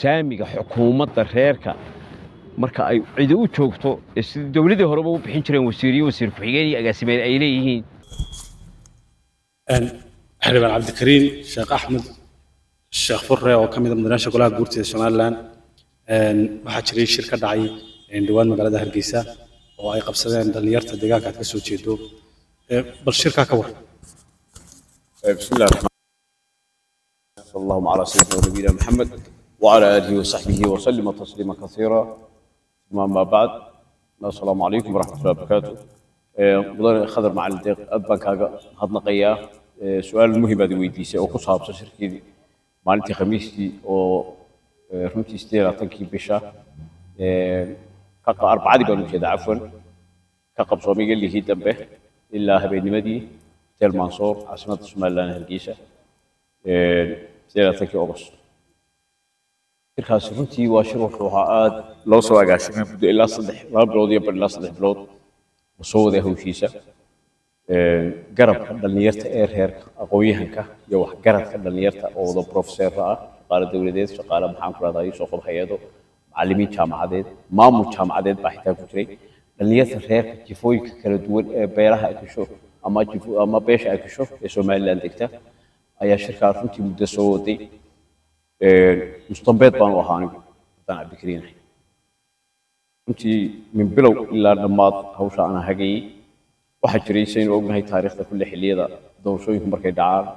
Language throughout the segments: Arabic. saamiga xukuumadda reerka marka ay cid u joogto ee sidii dawladii horeba u bixin jireen wasiiriyo wasiir ku xigeen iyo agaasimeyn ay leeyihiin an xariban abdi kariin sheekh ahmed sheekh furre oo kamid ah madaxweynaha golaha guurtida Somaliland waxa jiray shirka dhacay dawlad magaalada Hargeysa oo ay qabsadeen dhalinyarta deegaanka ka soo jeedo bal shirka ka war bismillaah اللهم على سيدنا ونبينا محمد وعلى آله وصحبه وسلم تسليما كثيرا ما بعد السلام عليكم ورحمة الله وبركاته بدر خضر مع الدق أبنك هذا قيا سؤال مهم هذا ويديسي أو خصاب شركتي مالتي خميستي أو رمتي استيرا تنكي بشا كقا أربعة دقائق كذا عفوا كقا بصومي اللي هي تنبه إلا هبين مدي تل منصور عاصمة الصوماليان هرقيسة سيرتك أغسطس. الخاسرتي واشروا الرعاة لو سواء قاسم بدو إلا صدح لا بلود يبر لا صدح بلود وصوده هو شيسة قرب دلنيرت إير هيرك أقويهنك يوح قرب دلنيرت أو ذا بروفيسور رأى قال الدولة فقال محمد رضاي شوف الحياة معلمين كام عدد ما مو كام عدد بحتاج كتري دلنيرت الهيرك كيفوي كردول بيرها أكشوف أما كيفو أما بيش أكشوف يسمع اللي عندك أي شركة رفنتي مدة سعودي مستنبت بان وهاني تنا بكرين أنتي من بلو إلا نماط هوش أنا هجي واحد شريسين وقلنا هاي تاريخ كل حلية دا دور شوي هم بركي دعار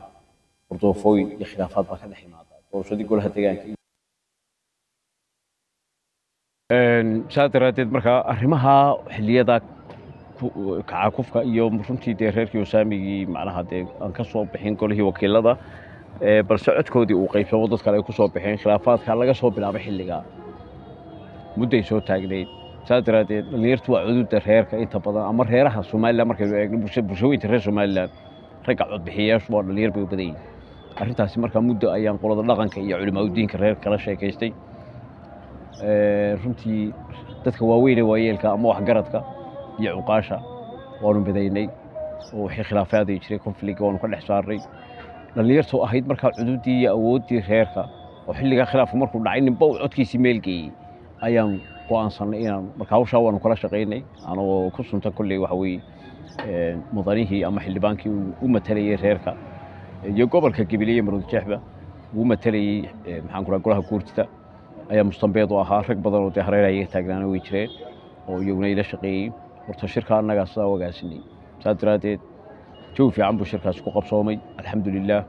برضو فوي الخلافات بركي حماة دور شو دي كلها تجاني ساترات بركا أرمها حلية دا كعكوفكا يوم رمتي ديرهرك يسامي معناها دي أنكسو بحين كله وكيل هذا برسعت كودي وقيف وضد كلا يكسو بحين خلافات كلا جسوا بلا بحلقة مدة يسوي تاجرين سادرات نيرت وعدو ديرهرك أنت بدأ أمر هيرها سومالي أمر كده يعني بسوي ترى سومالي رجع عد بحياش ولا نير بيبدي أنت هسي مركب مدة أيام قرض لغن كي علماء الدين كرهر كلا شيء كيستي رمتي تتكواويل وياك أموح قرتك يعقاشا وانو بديني وحي خلافات يجريكم في ليقون كل حصاري لليرتو اهيد مركا عدودي اودي خيركا وحليقا خلاف مركو دعيني بو عدكيسي ميلكي ايام قوان صنعينا مركا هوشا وانو كلا شقيني انا كسنتا كلي وحوي مضانيهي اما حلي بانكي ومتالي خيركا يو قبلكا قبلية مرود جحبة ومتالي محان كلها كورتتا ايام مستنبيض واها رك بدلو تهريرا يهتاقنا ويجري ويونا الى شقي ورتا شركة أنا قاصدا وقاسني ساتراتي شوفي عم بشركة سكوقة بصومي الحمد لله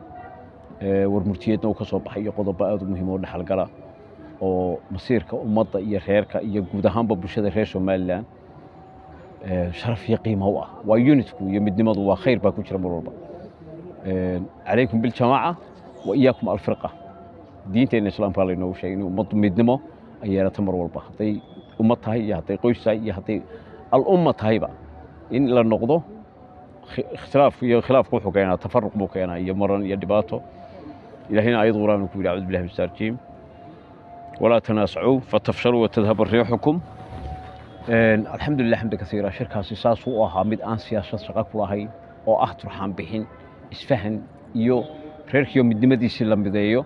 ورمرتيتنا وكسب حي قضبات مهمة ولا حلقة ومصيرك ومضة إيا خيرك إيا جودهان ببشر خير سوماليان شرف يقيم هو ويونتكو يمد مضوا خير باكو شر مروربا عليكم بالجماعة وإياكم الفرقة دينتين الإسلام قال إنه شيء ومض مدمو أيا تمر وربا هتي ومضها هي هتي قيسة هي هتي الأمة هايبة إن لا نقضه اختلاف خلاف كل حكاينا تفرق بو كينا يمرن يدباته إلى هنا أيضا ولا نقول أعوذ بالله من الشيطان ولا تنازعوا فتفشلوا وتذهب ريحكم الحمد لله حمد كثيرة شركة سياسات وها مد أن سياسة شقاقها هي أو أحترحان بهن إسفهن يو ريرك يوم الدمدي سلم بدايو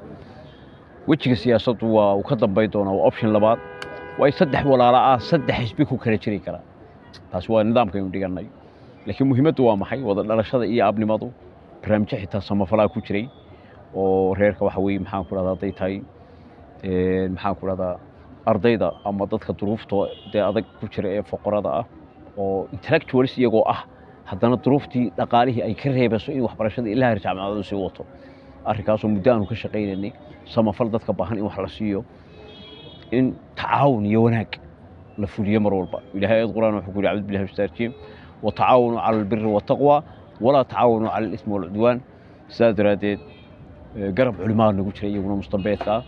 وجه السياسات وكتب بيتون أو أوبشن لبعض ويصدح ولا رأى صدح يشبكوا كريتشري كلا تاسوا النظام كانوا ديجاني لكن مهمته ومحي وضد الرشاد إيه قبل ما ضو برامج حتى صم فلا كوتشري وريرك وحوي محاك ولا ضاطي تاي محاك ولا ضا أرضي ضا أما ضد كظروف تو ده أضد كوتشري فقرة ضا وإنتلكت ورث يجو حدنا الظروف تي لقاره أي كره بس إيه وحبرشاد إلا هرجع من هذا سوته الركاز ومدان وكشقين إني صم فلدت كباهني وحرسيو إن تعاون يونك لفولية مروربا إلى هاي القرآن وحكولي عبد بالله مستاركين وتعاونوا على البر والتقوى ولا تعاونوا على الإثم والعدوان سادراتي قرب علماء نقول شيء يقولون مستنبيتها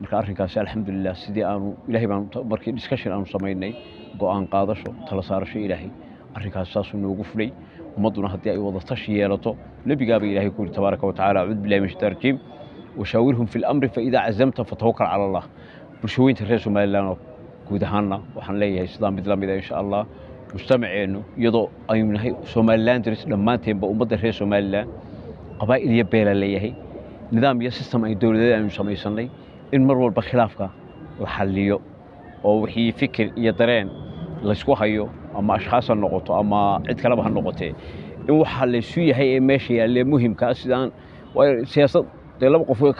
مركا أرخيكاسي الحمد لله سيدي أنو إلهي مركا ديسكشن أنو سميني قوان قادشو تلسارشي إلهي أرخيكاسي ساسو نوقف لي ومضونا هدي أي وضع تشيالتو نبي قابي إلهي يقول تبارك وتعالى عبد بالله مستاركين وشاورهم في الأمر فإذا عزمت فتوكل على الله بشوين ترسو ما إلا ودهانا وحن ليه إسلام بدلام إذا إن شاء الله مستمعينه يضو أيمن هاي سوماليان درس لما تنبأ ومدر هاي سوماليان قبائل يبيلا ليه نظام يسستم أي دولة إن شاء الله إن مر والبا خلافك الحليو أو وحي فكر يدرين لسقوهايو أما أشخاص النقطة أما عد كلامها النقطة إنه حل شوية هي ماشية اللي مهم كأساساً وسياسة طلاب قفوا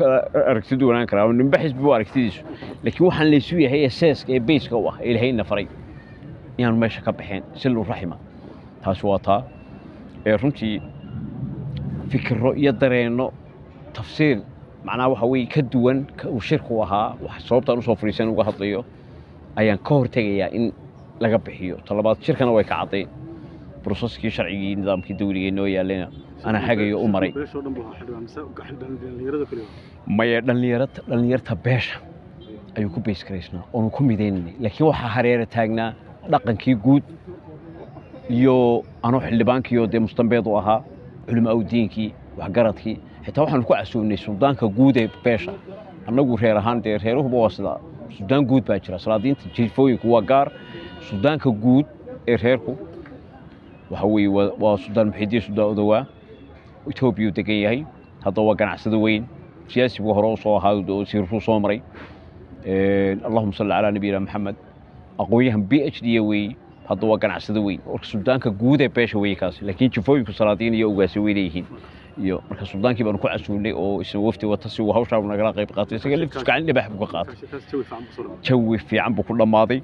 ركتدوا لنا كلام نبحث بواركتيش لكن وحل شوية هي ساس بيس كوه اللي هي النفري يعني ماشي كبحين سلوا رحمة تاسواتها رمتي فكر يدرين تفسير معناه وحوي كدوان وشركوها وحسابات نصف فريسان وقهطيو أيان كورتيجيا إن لقبحيو طلبات شركنا ويكعطين بروسس كي شرعي نظام كي دولي نويا لنا أنا حاجة أمري ما يردن ليرت لن يرتب بيش أيوكو بيس كريسنا ونكون بدينني لكن وح حرير تاجنا لقن كي جود يو أروح لبنك يو دي مستنبط وها علماء الدين كي وحجرت كي حتى وحن كوع سوني السودان كجودة بيشة أنا أقول هيرهان تير هيروه بواسطة السودان جود بيشة صلادين تجيل فويك وقار السودان كجود هيرهيركو وحوي والسودان محيدي السودان دوا ويتوبيو تجيهاي هذا وقع عسدوين سياسي وهروس وهذا سيرفو صامري اللهم صل على نبينا محمد أقويهم بHDوي هذا وقع عسدوين والسودان كجودة بيشة ويكاس لكن تشوفويك صلادين يو قاسوينيهين يو مركز السودان كي بنكون عسولي أو سوفتي وتصي وهوش عارف نقرأ غيب قاتي سكالي تسكعني بحب قات تشوي في عم بكل ماضي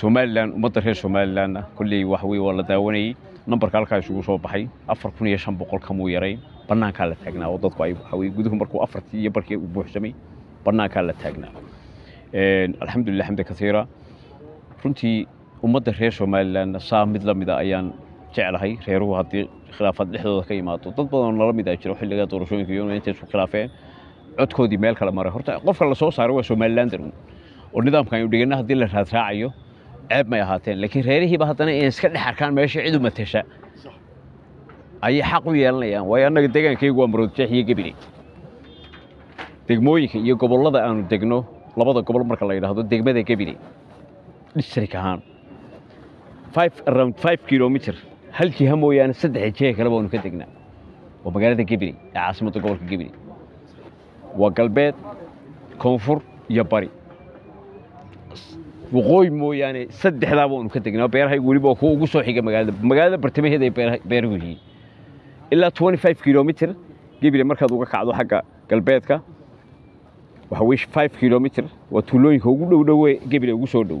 somaliland ومدرسة somaliland كلي وحوي ولا داوني نمبر كالك يشوفوا صوب حي أفرقون يشام بقول كمويرين بنا كلا تجنا وضد قايب حوي جودهم بركو أفرق يبرك بوحشمي بنا كلا تجنا الحمد لله حمد كثيرة فرنتي ومدرسة somaliland صار مثل مذا أيان تعلهاي خيره هذه خلافات لحظة كيماتو تطبعنا الله مدى يشرح اللي جات ورشون كيون وين تشوف خلافين عدكوا دي مال كلام رهورت قفر الله صار هو somaliland والنظام كان يدينا هذه اللي هتراعيه عيب ما يهاتين لكن خيره بهاتنا إنسكال حركان ماشي عدو متشاء أي حق ويانا يعني ويانا دقيقة كي يقوم رود شيء يجيبني دقموي يقبل الله ده أنا دقنه لبضة قبل مركل الله يرهدو دقمة يجيبني للشركة هان 5 around 5 kilometers هل هم ويانا 6 شيء كلامهم كتجنا ومقالة كبيرة عاصمة قبرك كبيرة وقلبات كونفور يباري وقوي مو يعني 3 لابون كتجنا بيرها يقولي بوكو وقصو حاجة مقالة برتمي هذا بيرقولي إلا 25 كيلومتر كبيرة مركز وقع على حاجة قلباتك وحويش 5 كيلومتر وطولين كوجلو دوي كبيرة وقصو دو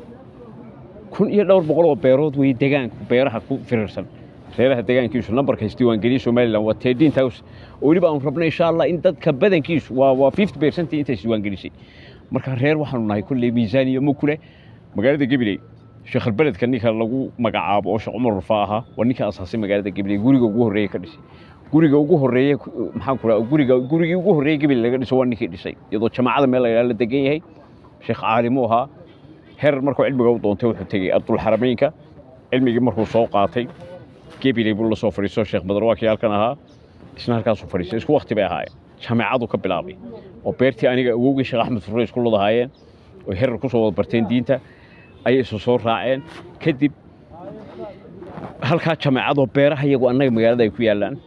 كون يدور بقوله بيروت ويدقان بيرها كوفيرسن خيرها دقان كيشو نمبر كيستيوان جريش ومال لو تيدين تاوس وليبقى ربنا إن شاء الله إنت كبدن كيش و 50% أنت تيوان جريشي مركا خير وحنا هيكون لي ميزانية مكلة مقالة قبلي شيخ البلد كان نيكا لقو مقعاب أو شو عمر رفاها ونيكا أساسي مقالة قبلي قوريقا وقوه ريه كريسي قوريقا وقوه ريه محاك ولا قوريقا وقوه ريه قبلي لقد سوى نيكي ريسي يضو جماعة ميلا يلا دقين هاي شيخ عالموها هر مركو علمي قوضون توحو تيجي أطول حرمينك علمي مركو صوقاتي كيبي لي بقول صوفريسو الشيخ بدرواك يالكناها إسناها كان صوفريسو إسكو وقت بها هاي جماعة كبلابي وبيرتي أنا ووجي شيخ أحمد فريس كله هايين وهر كوسو برتين دينتا أي صور راعين كدب هل كان جماعة بيرها يقول أنا مقالة يكويالان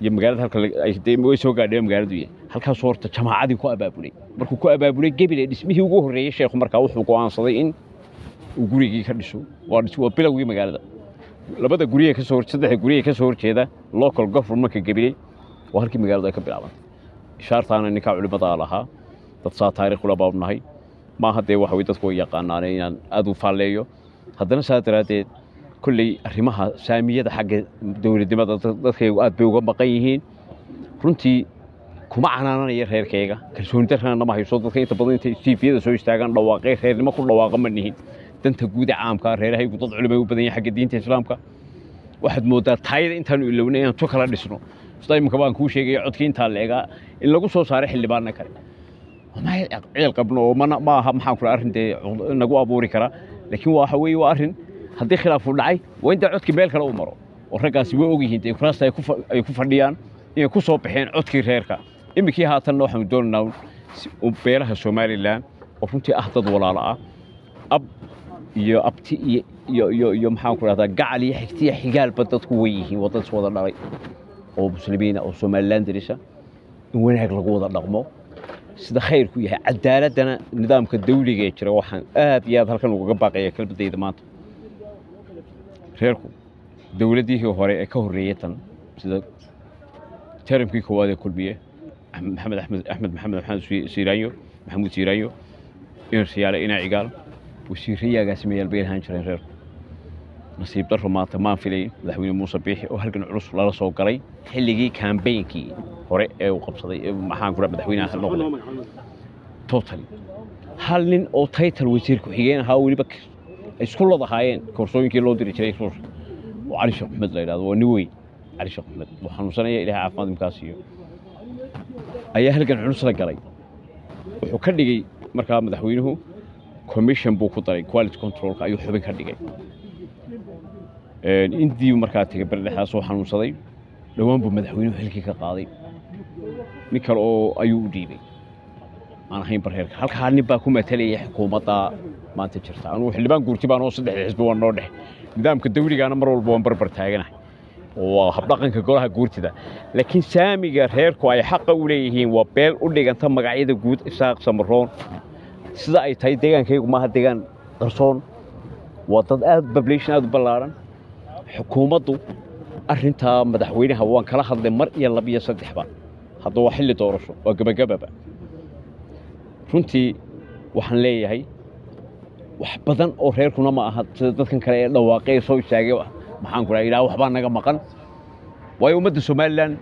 يمقالة هل كان ويسوق عليه مقالة دوية هل كان صورة جماعة دي كوابابولي مركو كوابابولي قبل اسمه وجوه ريش الشيخ مركو وحقوق عن صديقين وجوري كردسو وارسوا بلاوي مقالة لبده جوري كسور صدق جوري كسور كذا local government كقبلي وهركي مقالة كبلعان شرط أنا نكع علبة لها تتصاد تاريخ ولا باب نهاي ما هدي وحوي تسوي يقاننا يعني أدو فعليه هذا نساترات كل رمها سامية حاجة دوري دي ما تدخل أدبوا بقيهين فرنتي كم عنا نير هير كيجا كرسون ترى أنا ما هي صوت تخيل تبدين تسي في تسوي استعان لواقع هير ما كل لواقع منهين تنت جود عام كار هير هي بتطلع لما يبدين حاجة دين تسلام كا واحد مودا تاير إنت اللي ونيا تكرر لسنو صايم كمان كوشة يقعد كين تالجا إلا قصو صارح اللي بارنا كريم وما عيل قبنو ما هم حنقول أرنتي نجوا أبوري كرا لكن واحوي وأرن هدي خلافه لعي وأنت عدك بالك لو مرة والرجاس يوقي هنتي فرنسا يكفر ديان يكسر بحين عدك غيرك إمك هات النوح من دون نون وبيرها سومالي لان وفنت أحتض ولا لا أب يأبتي يوم حنقول هذا قعلي حكتي حجال بدت قويه وطن صودا لعي أو مسلمين أو سوماليلاند ليش وين هيك القوة الرقمه سيدا خير كويها عدالتنا نظامك الدولي جاي ترى وحن يا ذا الكلام وقباق يا كلب ذي دمات خيركم دولتي هي هوري كهوريتنا سيدا ترم كي كوادي كل بيه محمد محمود سيرانيو يرسي على إنا عقال وسيريا قاسمية البيل هانشرين خيركم نصيب طرف ما تمام فيلي مدحوين موسى بيحي وهلكن عروس ولا سو قري حلقي كامبينكي هوري وقبصدي maxaan ku madaxweynaha noqday totally hal nin oo title wasiir ku xigeen ahaa waliba isku ladahaayeen koorsooyinkii loo diri jiray oo Cali Sheekh Axmed la yiraahdo oo niwey Cali Sheekh Axmed waxa xanuunsanaya ilaahay caafimaad imkaasiyo ayaa halkan culus la galay wuxuu ka dhigay markaa madaxweynuhu commission buu ku daray quality control ka ayuu xubin ka dhigay een intii markaa tagay barlaxa soo xanuunsaday dhawaan buu madaxweynuhu halkii ka qaaday نكر أو أيوديبي أنا خيم برهير هل خالني بكون مثلي حكومة ما تجرت أنا وحلي بنقول تبان أوصل لحزب ونرده دام كدولي أنا مرول بومبر برتاعنا وحبلقن كقولها قلت ده لكن سامي برهير كوي حق أوليه وبيل أولي كان ثم قاعد قلت إساق سمرون سذا أي تاي دكان كيو ما هتكان درسون وتضاد ببليشنا دبلارن حكومته أرنتها مدحوينها وان كلا خذ المر يلا بيصد حبا هذا حل دورشو وقبقببا runtii waxaan leeyahay wax badan oo reerkuna ma aha dadkan kale dhawaaqay soo sheegay maxaan ku raayay wax baan naga maqan way umada Somaliland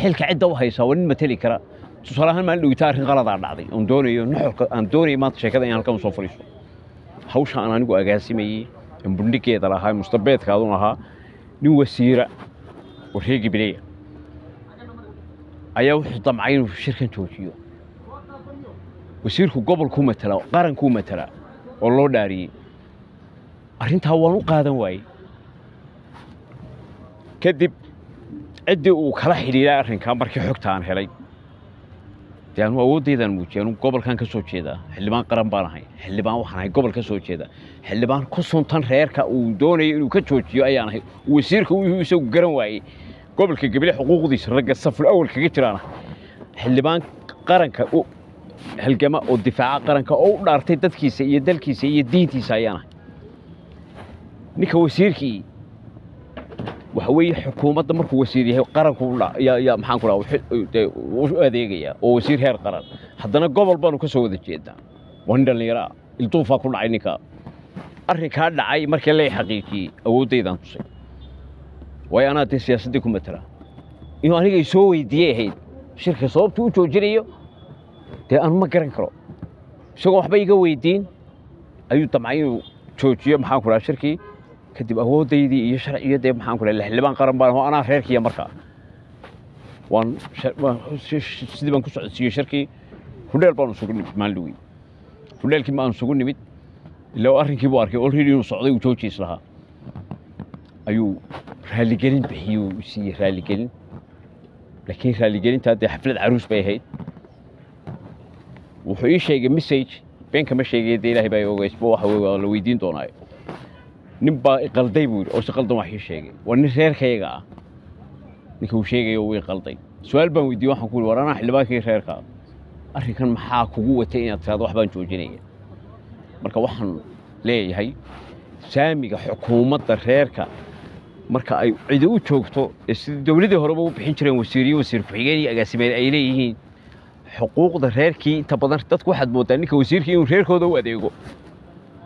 xilka cid oo haysa wan matali kara tusaalahan ma dhigtaa arrin qalad ah dhacday oo doonayo nuxurka aan doonayo ma sheekada in halkan soo fariisto hawsha aan anigu agaasimayay in bundikeeda lahaa mustabeedkaadu ahaa nin wasiira oo reegi bileey ayaa wuxuu damcayay shirkan joojiyo wasiirku gobolku ma tala qaranku ma tala oo loo dhaariyay arinta waan u qaadan way kadib cidii uu kala xiriiray arrinka markii xogta aan helay taan awoodaydan muujiyeen gobolkan ka soo jeeda xilibaan qaran baan ahay xilibaan waxaan ahay gobolka soo jeeda xilibaan ku suntan reerka uu doonayo inuu ka joojiyo ayaan ahay wasiirku wuxuu isagu garan waayay قبل كي قبل حقوقي رجع الصف الأول كي جيت أنا حلبان قرنك أو هالجماعة والدفاع قرنك أو نارتي تدكيس يدلكيس يديتي سايانا نيكو وسيركي وحوي حكومة دمرك وسيري قرنك ولا يا محنك ولا وش هذيجية أو وسير هير قرن حضنا قبل بانو كسو ذي جدا وهندل يرى الطوفة كل عينك الركاد العاي مركي لي حقيقي أو ديدان تصير way ana tii siyaasadii ku matara inuu aniga soo weydiiyay hayd shirka sababta uu joojinayo taa aan ma garan karo isagoo waxba iga weydiin ayuu tamaayo joojiyo maxaan ku raashay shirkii kadib awoodaydii iyo sharciyadii maxaan ku leeyahay xilban qaran baan oo ana reerkiya markaa waan sidii baan ku socodsiyo shirkii hudeel baan usugu nimid maan luwi hudeelkii ma aan usugu nimid ilaa arrinkii buu arkay already inuu socday uu joojiis lahaa ayuu رالي جالين بحيو سي رالي جالين لكن رالي جالين تادي حفلة عروس بيهاي وحوي شيء مسج بينك ما شيء دي له بيوجس بوه هو لو يدين دوناي نبى قلدي بود أو سقلد ما حيش شيء والنسير خيجا نكو شيء هو قلدي سؤال بن ودي واحد يقول ورانا حلبا كي خير كا أركي كان محاك قوة تين ترى واحد بنشوف جنيه مركب واحد ليه هاي سامي كحكومة الخير كا marka ay cid u joogto sidii dawladii horeba u bixin jireen wasiir ku xigeenii agaasimeey ay leeyihiin xuquuqda reerkii inta badan dadku waxaad moodaan ninka wasiirkii inuu reerkooda u adeego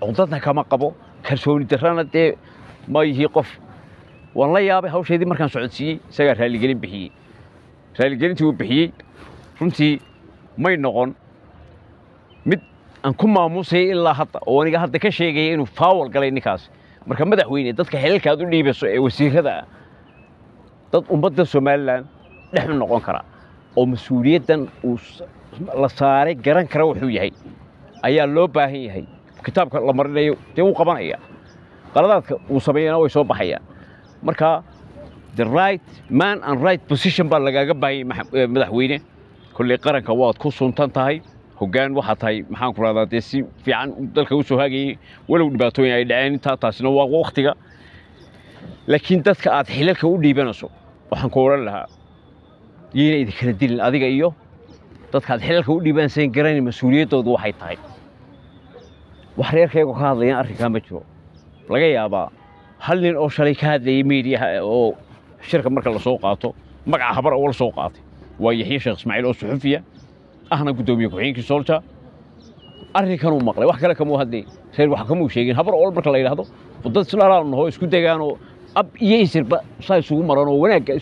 cuntada kama qabo kalsooni darana de ma yihi qof waan la yaabay hawsheedii markaan socodsiiyay isaga raaligelintii uu bixiyay runtii may noqon mid aan ku maamusay ilaa hadda oo aniga hadda ka sheegay inuu faawal galay ninkaas marka madaxweyne dadka xeelkaad u dhiibayso ee wasiirada dad ummadda Soomaaliland dhex noqon kara oo mas'uuliyadan uu la saaray garan kara wuxuu yahay ayaa loo baahan yahay kitaabka la marinayo tii uu qabanaya qaladaadka uu sameeyana way soo baxayaan marka the right man and right position ba lagaaga baahay madaxweyne kulli qaranka waad ku suntan tahay hogaan waxa tahay maxaan ku raadada si fiican dalka uu soo haagay walaw dhibaatooyin ay dhaceen taasina waa waqtiga laakiin dadka aad xilalka u dhiibanayso waxaan ku oran lahaa yeelay kala dilin adiga iyo dadka aad xilalka u dhiibanaysan garanay mas'uuliyadoodu waxay tahay wax reerkaygu ka hadlayaan arrinka ma jiro laga yaabaa hal nin oo shalay ka hadlayay media oo shirka marka la soo qaato magaca habar oo la soo qaatay waa yahay sheekh Ismaaciil oo suxufiya ahna gudoomiye ku xigeenkii soolta arrinkan uu maqlay wax kale kama hadlay reer waxa kama sheegin habar oo marka la yiraahdo dad isla raacno isku deegaano ab iyo isirba saay sugu marano wanaagga